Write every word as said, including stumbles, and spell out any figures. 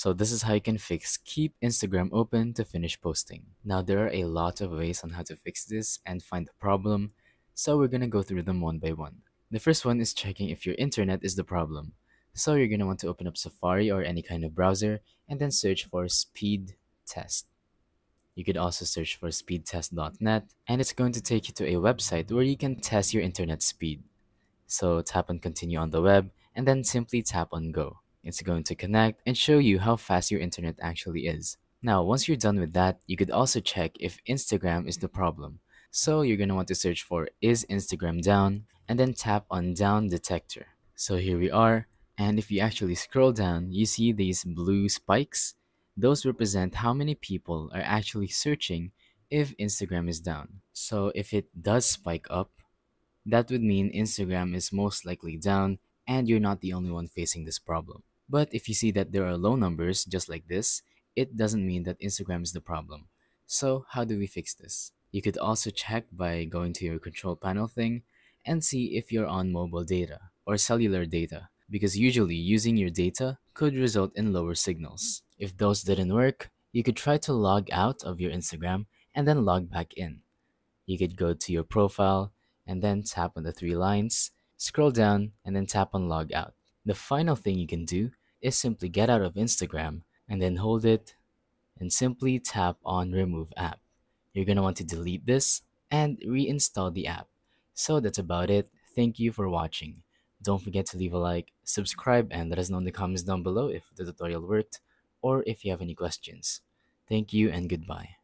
So this is how you can fix keep Instagram open to finish posting. Now there are a lot of ways on how to fix this and find the problem, so we're gonna go through them one by one. The first one is checking if your internet is the problem. So you're gonna want to open up Safari or any kind of browser and then search for speed test. You could also search for speed test dot net, and it's going to take you to a website where you can test your internet speed. So tap on continue on the web and then simply tap on go. It's going to connect and show you how fast your internet actually is. Now, once you're done with that, you could also check if Instagram is the problem. So you're gonna want to search for is Instagram down and then tap on down detector. So here we are. And if you actually scroll down, you see these blue spikes. Those represent how many people are actually searching if Instagram is down. So if it does spike up, that would mean Instagram is most likely down and you're not the only one facing this problem. But if you see that there are low numbers just like this, it doesn't mean that Instagram is the problem. So how do we fix this? You could also check by going to your control panel thing and see if you're on mobile data or cellular data, because usually using your data could result in lower signals. If those didn't work, you could try to log out of your Instagram and then log back in. You could go to your profile and then tap on the three lines, scroll down, and then tap on log out. The final thing you can do is simply get out of Instagram and then hold it and simply tap on remove app. You're gonna want to delete this and reinstall the app. So that's about it. Thank you for watching. Don't forget to leave a like, subscribe, and let us know in the comments down below if the tutorial worked or if you have any questions. Thank you and goodbye.